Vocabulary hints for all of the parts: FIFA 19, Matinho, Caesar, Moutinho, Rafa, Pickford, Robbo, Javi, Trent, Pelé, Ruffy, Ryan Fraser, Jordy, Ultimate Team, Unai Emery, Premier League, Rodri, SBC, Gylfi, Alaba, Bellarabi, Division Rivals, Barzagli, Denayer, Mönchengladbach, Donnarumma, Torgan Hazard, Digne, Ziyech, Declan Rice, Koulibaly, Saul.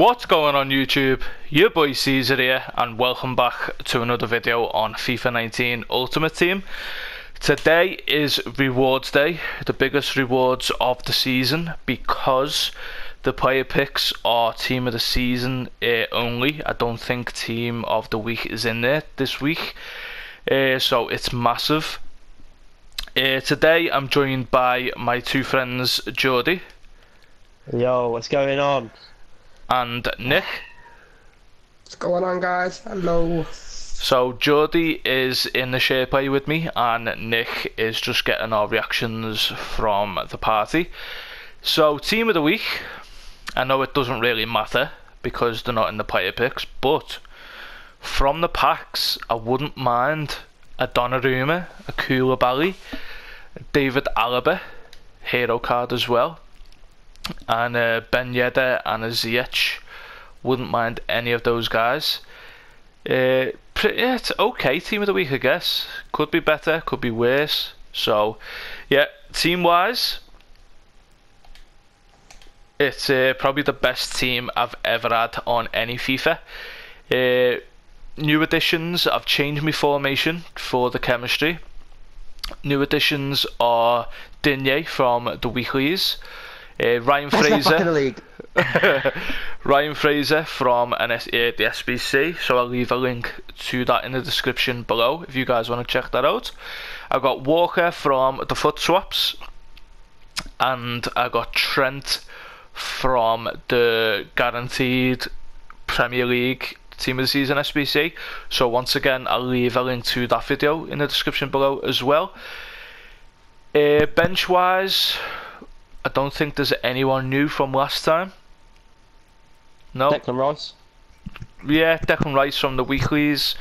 What's going on YouTube? Your boy Caesar here and welcome back to another video on FIFA 19 Ultimate Team. Today is rewards day, the biggest rewards of the season, because the player picks are team of the season only. I don't think team of the week is in there this week, so it's massive. Today I'm joined by my two friends Jordy. Yo, what's going on? And Nick. What's going on, guys? Hello. So Jordy is in the share play with me and Nick is just getting our reactions from the party. So team of the week, I know it doesn't really matter because they're not in the player picks, but from the packs I wouldn't mind a Donnarumma, a Koulibaly, David Alaba, hero card as well, and Ben Yedder and a Ziyech. Wouldn't mind any of those guys. Yeah, it's okay team of the week, I guess. Could be better, could be worse. So yeah, team wise, it's probably the best team I've ever had on any FIFA. New additions, I've changed my formation for the chemistry. New additions are Digne from the weeklies, Ryan Fraser. Ryan Fraser from the SBC, so I'll leave a link to that in the description below if you guys want to check that out. I've got Walker from the Foot Swaps, and I got Trent from the Guaranteed Premier League Team of the Season SBC. So once again, I'll leave a link to that video in the description below as well. Bench wise, I don't think there's anyone new from last time. No. Declan Rice. Yeah, Declan Rice from the weeklies.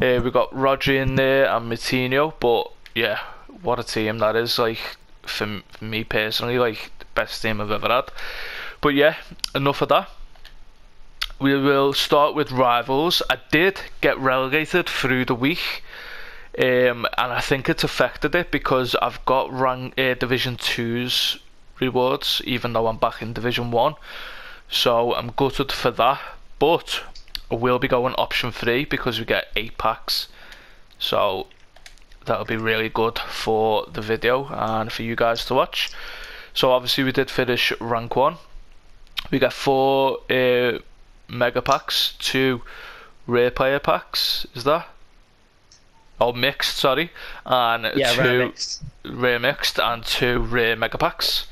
We got Rodri in there and Matinho, but yeah, what a team that is. Like for me personally, like the best team I've ever had. But yeah, enough of that. We will start with rivals. I did get relegated through the week. And I think it's affected it because I've got rank Division 2's rewards, even though I'm back in Division 1, so I'm gutted for that, but I will be going option 3 because we get 8 packs, so that'll be really good for the video and for you guys to watch. So obviously we did finish rank 1, we got 4 mega packs, 2 rare player packs, is that? Oh, mixed, sorry, and yeah, 2 rare mixed and 2 rare mega packs.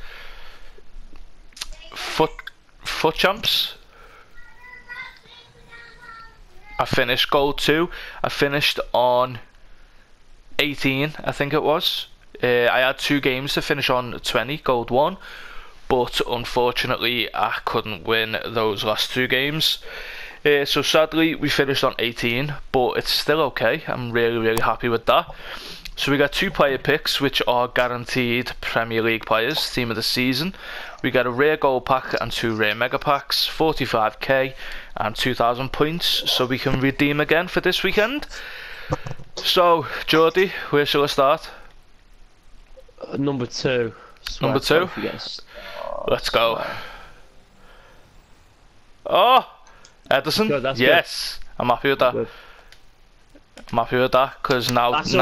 Foot champs. I finished gold 2. I finished on 18, I think it was. I had 2 games to finish on 20, gold 1, but unfortunately I couldn't win those last 2 games. So sadly we finished on 18, but it's still okay. I'm really happy with that. So we got 2 player picks, which are guaranteed Premier League players, team of the season. We got a rare gold pack and 2 rare mega packs, 45k and 2,000 points, so we can redeem again for this weekend. So, Jordy, where shall I start? Number 2. Number 2? Yes. Let's go. Oh! Ederson? Good, yes! Good. I'm happy with that. Good. I'm happy with that because now that's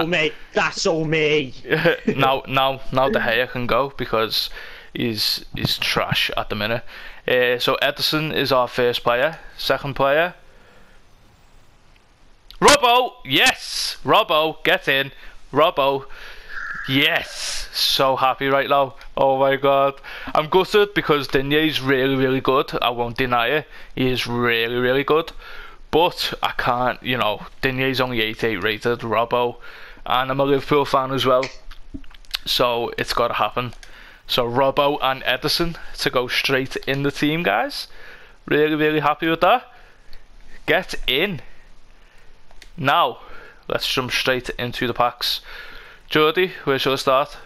all me. now Denayer can go because he's trash at the minute. So Ederson is our first player. Second player, Robbo. Yes, Robbo, get in, Robbo. Yes, so happy right now. Oh my god, I'm gutted because Digne's really good. I won't deny it. He is really good. But I can't, you know, Digne's only 88 rated, Robbo, and I'm a Liverpool fan as well, so it's got to happen. So Robbo and Ederson to go straight in the team, guys. Really happy with that. Get in. Now, let's jump straight into the packs. Jordy, where shall I start?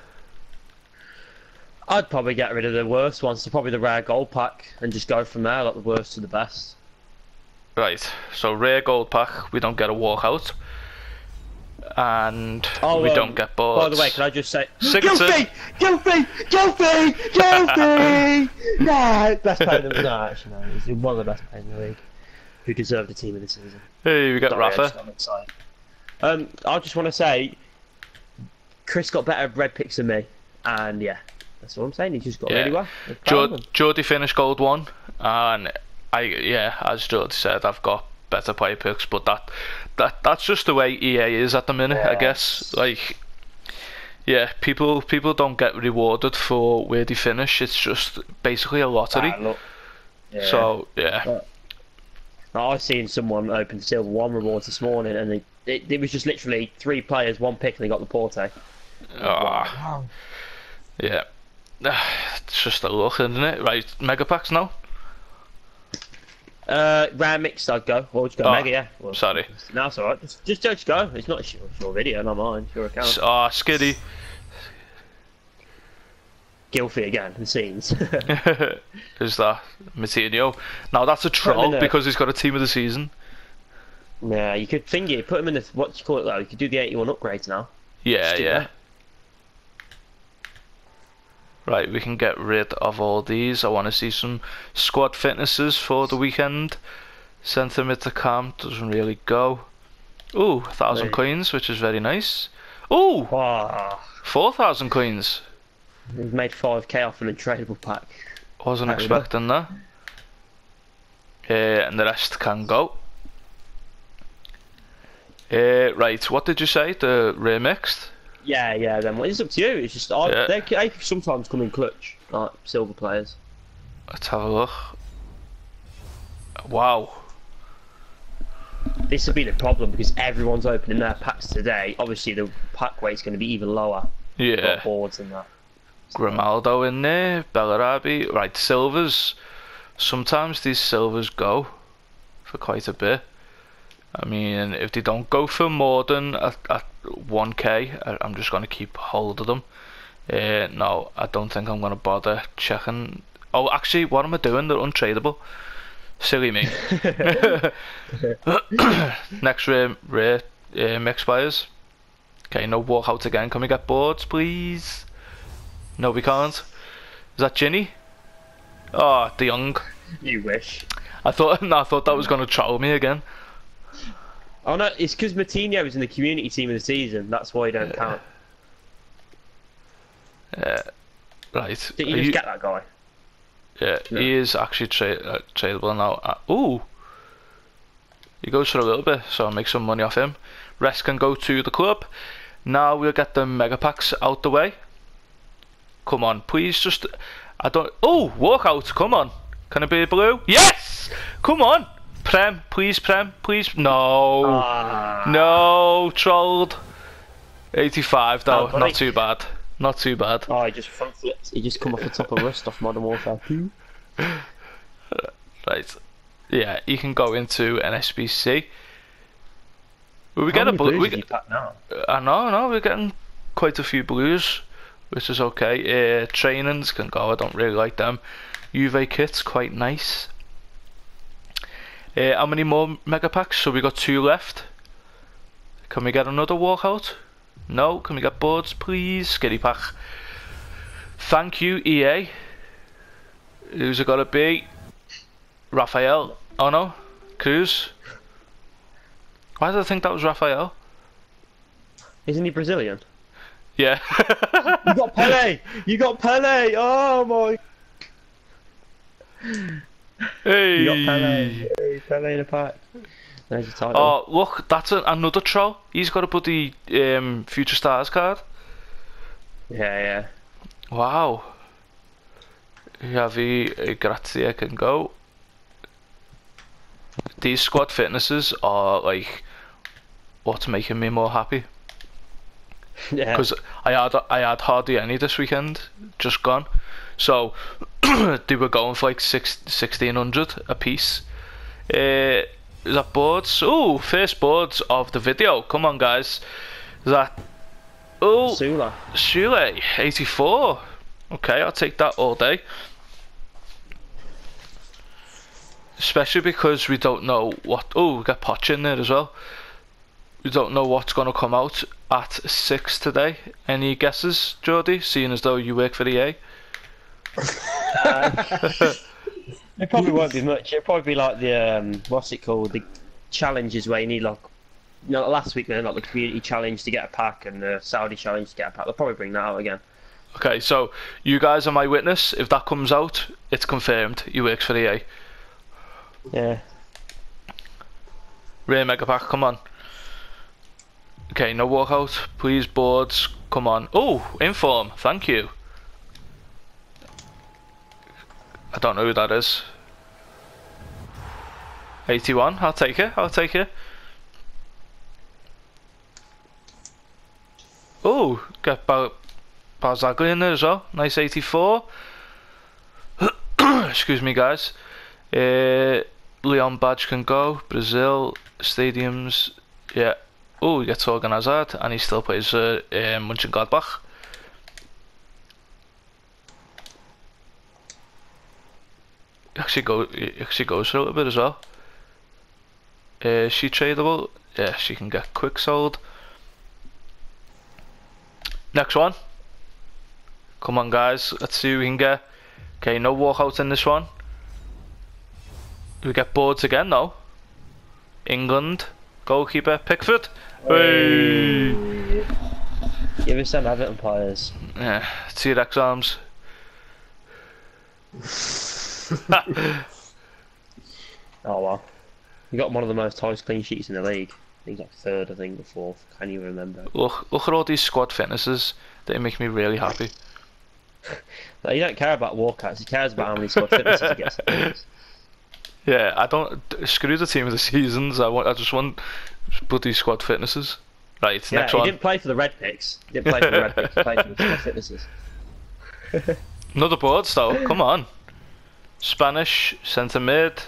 I'd probably get rid of the worst ones, so probably the rare gold pack, and just go from there, like the worst to the best. Right, so rare gold pack, we don't get a walkout. and we don't get bored. By the way, can I just say, Gylfi! Gylfi! Gylfi! Gylfi! Nah, best player in the league. No, actually, no, he's one of the best players in the league who deserved the team of the season. Hey, we got Rafa. I just want to say, Chris got better red picks than me, and yeah, that's all I'm saying. He just got really well. Jordy finished gold one, and as Jordy said, I've got better player picks, but that's just the way EA is at the minute, I guess. Like, yeah, people don't get rewarded for where they finish. It's just basically a lottery. So yeah. I've seen someone open silver one rewards this morning, and it was just literally 3 players, 1 pick, and they got the Porto. Wow. Yeah, it's just a look, isn't it? Right, mega packs now. Round mixed, I'd go. What would you go? Mega, yeah. Well, sorry. No, it's alright. Just go. It's not your video, not mine. It's your account. Ah, Skiddy. Gylfi again, the scenes. Who's that? Matinho. Now that's a troll because he's got a team of the season. Yeah, you could finger put him in the, what do you call it though? You could do the 81 upgrades now. Yeah, yeah. Right, we can get rid of all these. I want to see some squad fitnesses for the weekend. Send them into camp, doesn't really go. Ooh, 1,000 coins, which is very nice. Ooh! Wow. 4,000 coins. We've made 5k off an untradeable pack. Wasn't expecting that. And the rest can go. Right, what did you say? The rare mixed? Yeah, then it's up to you. It's just they sometimes come in clutch, like silver players. Let's have a look. Wow. This has been a problem because everyone's opening their packs today. Obviously, the pack weight's going to be even lower. Yeah. Boards and that. So Grimaldo in there, Bellarabi. Right, silvers. Sometimes these silvers go for quite a bit. I mean, if they don't go for more than at 1k, I'm just going to keep hold of them. No, I don't think I'm going to bother checking. Oh, actually, what am I doing? They're untradeable. Silly me. Next rare mix buyers. Okay, no walkout again. Can we get boards, please? No, we can't. Is that Ginny? Oh, De Jong. You wish. I thought that was going to troll me again. Oh no, it's because Moutinho is in the community team of the season. That's why he don't count. Right. Did you just get that guy? Yeah, no. He is actually tradable now. Ooh, he goes for a little bit, so I'll make some money off him. Rest can go to the club. Now we'll get the mega packs out the way. Come on, please, just Oh, walk out! Come on, can it be a blue? Yes! Come on. Prem, please, Prem, please. No. No, trolled. 85 though, not too bad. Not too bad. Oh, he just front flips. He just come off the top of wrist off Modern Warfare 2. Right. Yeah, you can go into NSBC. We get a blue. I know, we're getting quite a few blues, which is okay. Trainings can go, I don't really like them. Juve kits, quite nice. How many more mega packs? So we got 2 left. Can we get another walkout? No. Can we get boards, please? Skitty pack. Thank you, EA. Who's it gotta be? Raphael. Oh no. Cruz. Why did I think that was Raphael? Isn't he Brazilian? Yeah. You got Pelé. You got Pelé. Oh my. Hey. You got Pelé. Hey, Pelé in a pack. There's a title. Oh, look, that's another troll. He's got to put the Future Stars card. Yeah. Wow. Javi, Grazia can go. These squad fitnesses are like what's making me more happy. Yeah. Because I had hardly any this weekend. Just gone. So they were going for like 1,600 a piece. Is that boards? Oh, first boards of the video. Come on, guys. Is that Sula? Sula, 84. Okay, I'll take that all day. Especially because we don't know what. Oh, we got Potch in there as well. We don't know what's going to come out at 6 today. Any guesses, Jordy, seeing as though you work for EA? It probably won't be much. It'll probably be like the, what's it called, the challenges where you need, like, you know, last week they had like the community challenge to get a pack and the Saudi challenge to get a pack. They'll probably bring that out again. Okay, so you guys are my witness. If that comes out, it's confirmed. You work for EA. Yeah. Rare Mega Pack, come on. Okay, no walkout. Please, boards, come on. Oh, Inform, thank you. I don't know who that is. 81, I'll take it, I'll take it. Oh, get Barzagli in there as well. Nice 84. Excuse me, guys. Leon Badge can go. Brazil, stadiums. Yeah. Oh, he gets Torgan Hazard, and he still plays Mönchengladbach. Actually goes for a little bit as well. Is she tradable? Yeah, she can get quick sold. Next one. Come on, guys. Let's see who we can get. Okay, no walkout in this one. Do we get boards again, though? England. Goalkeeper. Pickford. Hey! Give us some Everton players. Yeah, T-Rex arms. Oh, well. You got one of the most highest clean sheets in the league. He's like third, I think, or fourth. Can you remember? Look at all these squad fitnesses. They make me really happy. No, you don't care about walkouts. He cares about how many squad fitnesses he gets. Yeah, I don't. Screw the team of the seasons. I just want bloody squad fitnesses. Right, it's next one. He didn't play for the Red Picks. He didn't play for the Red Picks. He played for the squad fitnesses. Another board, though. Come on. Spanish centre mid.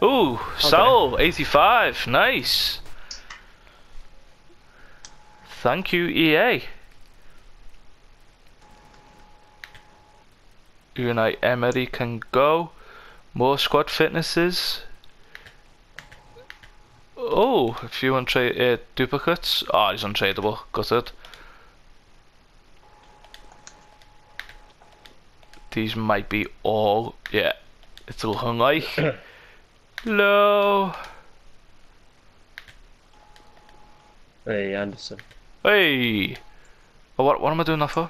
Ooh, okay. Saul 85. Nice. Thank you, EA. Unai Emery can go. More squad fitnesses. Oh, a few duplicates. Oh, he's untradeable. Got it. These might be all. Yeah, it's all hung like. Hello. Hey, Anderson. Hey! Oh, what am I doing that for?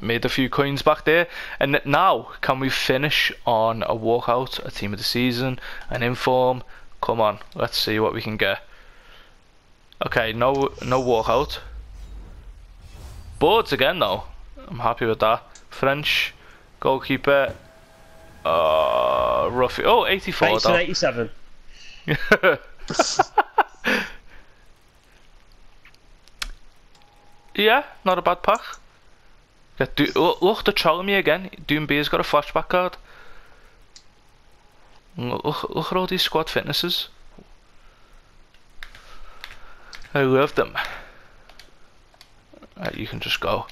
Made a few coins back there, and now can we finish on a walkout, a team of the season, an inform? Come on, let's see what we can get. Okay, no walkout. Boards again though. I'm happy with that. French goalkeeper. Ruffy. Oh, 84. 87. Yeah, not a bad pack. Look, they're trolling me again. Doom Beer's got a flashback card. Look at all these squad fitnesses. I love them. Right, you can just go.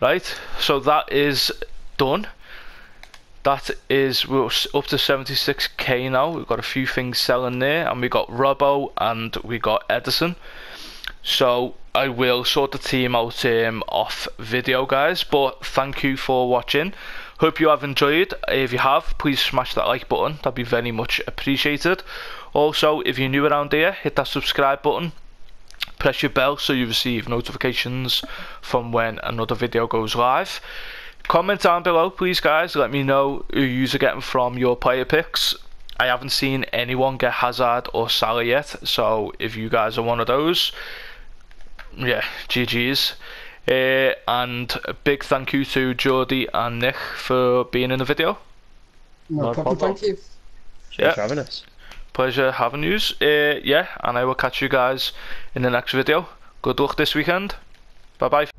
Right, so that is done. That is, we're up to 76k now. We've got a few things selling there, and we got Robbo and we got Ederson. So I will sort the team out off video, guys, but thank you for watching. Hope you have enjoyed. If you have, please smash that like button. That'd be very much appreciated. Also, if you're new around here, hit that subscribe button, press your bell so you receive notifications from when another video goes live. Comment down below, please, guys. Let me know who you're getting from your player picks. I haven't seen anyone get Hazard or Salah yet, so if you guys are one of those, yeah, GG's. And a big thank you to Jordy and Nick for being in the video. No problem, thank you. Thanks for having us. Pleasure having you. Yeah, and I will catch you guys in the next video. Good luck this weekend. Bye bye.